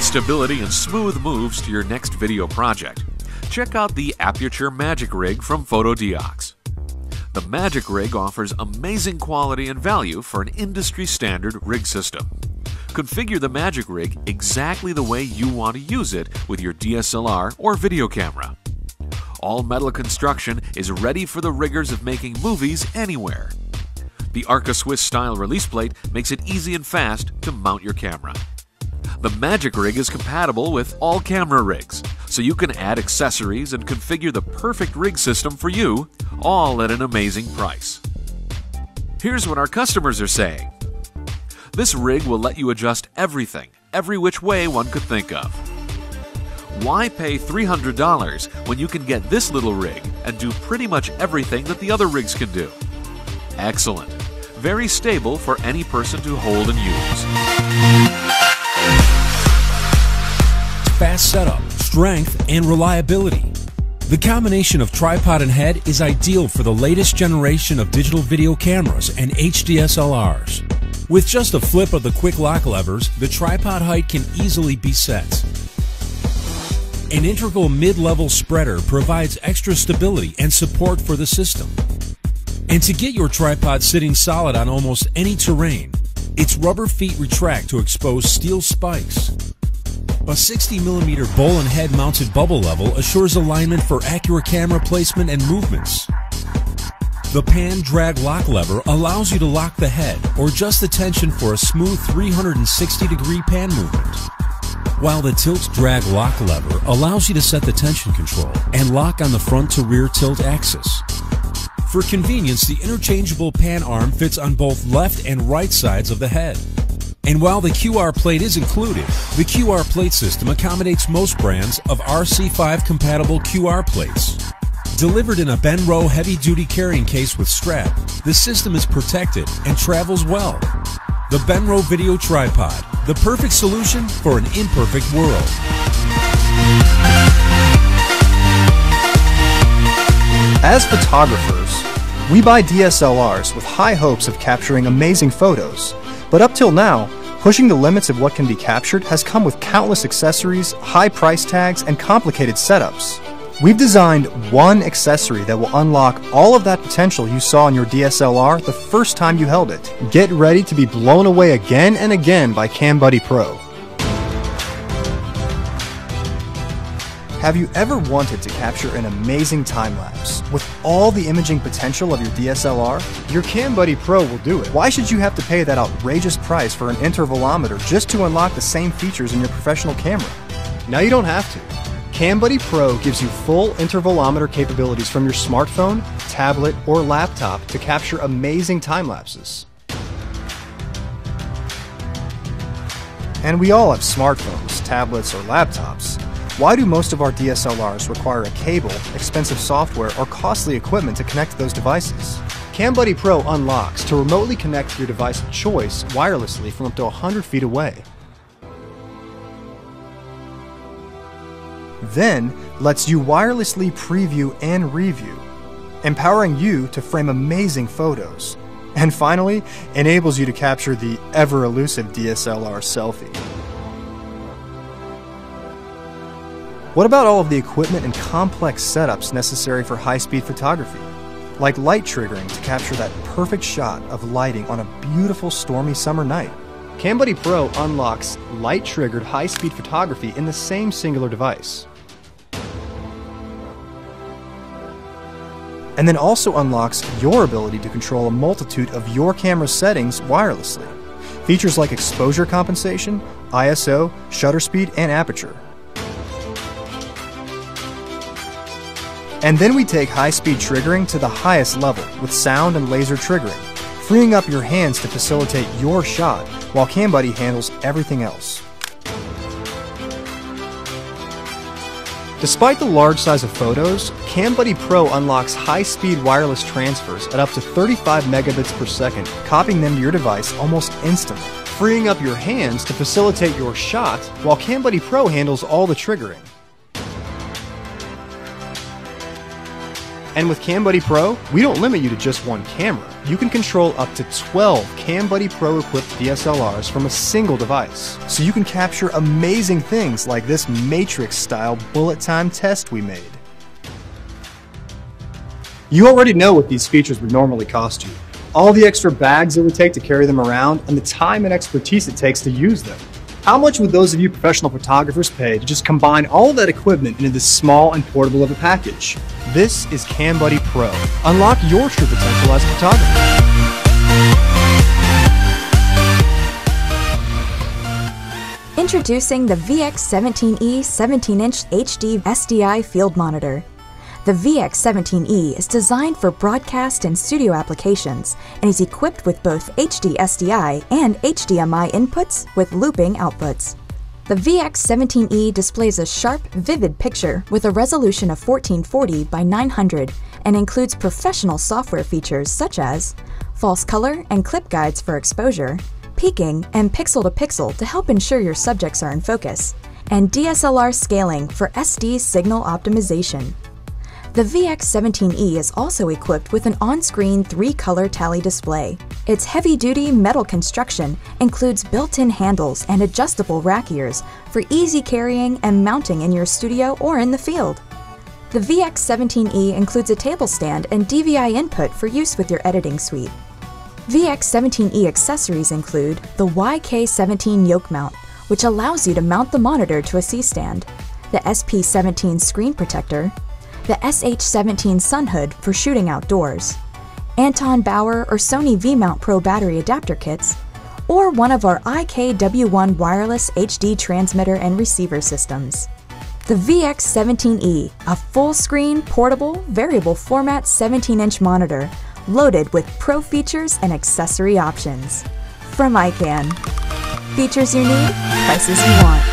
add stability and smooth moves to your next video project, check out the Aputure Magic Rig from PhotoDiox. The Magic Rig offers amazing quality and value for an industry-standard rig system. Configure the Magic Rig exactly the way you want to use it with your DSLR or video camera. All metal construction is ready for the rigors of making movies anywhere. The Arca Swiss style release plate makes it easy and fast to mount your camera. The Magic Rig is compatible with all camera rigs, so you can add accessories and configure the perfect rig system for you, all at an amazing price. Here's what our customers are saying. This rig will let you adjust everything, every which way one could think of. Why pay $300 when you can get this little rig and do pretty much everything that the other rigs can do? Excellent. Very stable for any person to hold and use. Fast setup, strength, and reliability. The combination of tripod and head is ideal for the latest generation of digital video cameras and HDSLRs. With just a flip of the quick lock levers, the tripod height can easily be set. An integral mid-level spreader provides extra stability and support for the system. And to get your tripod sitting solid on almost any terrain, its rubber feet retract to expose steel spikes. A 60mm bowl and head mounted bubble level assures alignment for accurate camera placement and movements. The pan drag lock lever allows you to lock the head or adjust the tension for a smooth 360-degree pan movement, while the tilt drag lock lever allows you to set the tension control and lock on the front to rear tilt axis. For convenience, the interchangeable pan arm fits on both left and right sides of the head. And while the QR plate is included, the QR plate system accommodates most brands of RC5 compatible QR plates. Delivered in a Benro heavy-duty carrying case with strap, the system is protected and travels well. The Benro Video Tripod, the perfect solution for an imperfect world. As photographers, we buy DSLRs with high hopes of capturing amazing photos, but up till now, pushing the limits of what can be captured has come with countless accessories, high price tags, and complicated setups. We've designed one accessory that will unlock all of that potential you saw in your DSLR the first time you held it. Get ready to be blown away again and again by CamBuddy Pro. Have you ever wanted to capture an amazing time-lapse? With all the imaging potential of your DSLR, your CamBuddy Pro will do it. Why should you have to pay that outrageous price for an intervalometer just to unlock the same features in your professional camera? Now you don't have to. CamBuddy Pro gives you full intervalometer capabilities from your smartphone, tablet, or laptop to capture amazing time-lapses. And we all have smartphones, tablets, or laptops. Why do most of our DSLRs require a cable, expensive software, or costly equipment to connect to those devices? CamBuddy Pro unlocks to remotely connect to your device of choice wirelessly from up to 100 feet away. Then, lets you wirelessly preview and review, empowering you to frame amazing photos. And finally, enables you to capture the ever-elusive DSLR selfie. What about all of the equipment and complex setups necessary for high-speed photography? Like light triggering to capture that perfect shot of lighting on a beautiful stormy summer night. CamBuddy Pro unlocks light-triggered high-speed photography in the same singular device. And then also unlocks your ability to control a multitude of your camera settings wirelessly. Features like exposure compensation, ISO, shutter speed, and aperture. And then we take high-speed triggering to the highest level with sound and laser triggering, freeing up your hands to facilitate your shot while CamBuddy handles everything else. Despite the large size of photos, CamBuddy Pro unlocks high-speed wireless transfers at up to 35 megabits per second, copying them to your device almost instantly, freeing up your hands to facilitate your shot while CamBuddy Pro handles all the triggering. And with CamBuddy Pro, we don't limit you to just one camera. you can control up to 12 CamBuddy Pro-equipped DSLRs from a single device. So you can capture amazing things like this Matrix-style bullet time test we made. You already know what these features would normally cost you. All the extra bags it would take to carry them around, and the time and expertise it takes to use them. How much would those of you professional photographers pay to just combine all that equipment into this small and portable of a package? This is CamBuddy Pro. Unlock your true potential as a photographer. Introducing the VX17E 17-inch HD SDI field monitor. The VX17E is designed for broadcast and studio applications and is equipped with both HD SDI and HDMI inputs with looping outputs. The VX17E displays a sharp, vivid picture with a resolution of 1440 by 900 and includes professional software features such as false color and clip guides for exposure, peaking and pixel-to-pixel to help ensure your subjects are in focus, and DSLR scaling for SD signal optimization. The VX17E is also equipped with an on-screen 3-color tally display. Its heavy-duty metal construction includes built-in handles and adjustable rack ears for easy carrying and mounting in your studio or in the field. The VX17E includes a table stand and DVI input for use with your editing suite. VX17E accessories include the YK17 yoke mount, which allows you to mount the monitor to a C-stand, the SP17 screen protector, the SH17 sun hood for shooting outdoors, Anton Bauer or Sony V-mount Pro battery adapter kits, or one of our IKW1 wireless HD transmitter and receiver systems. The VX17E, a full-screen, portable, variable format 17-inch monitor loaded with pro features and accessory options. From Ikan. Features you need, prices you want.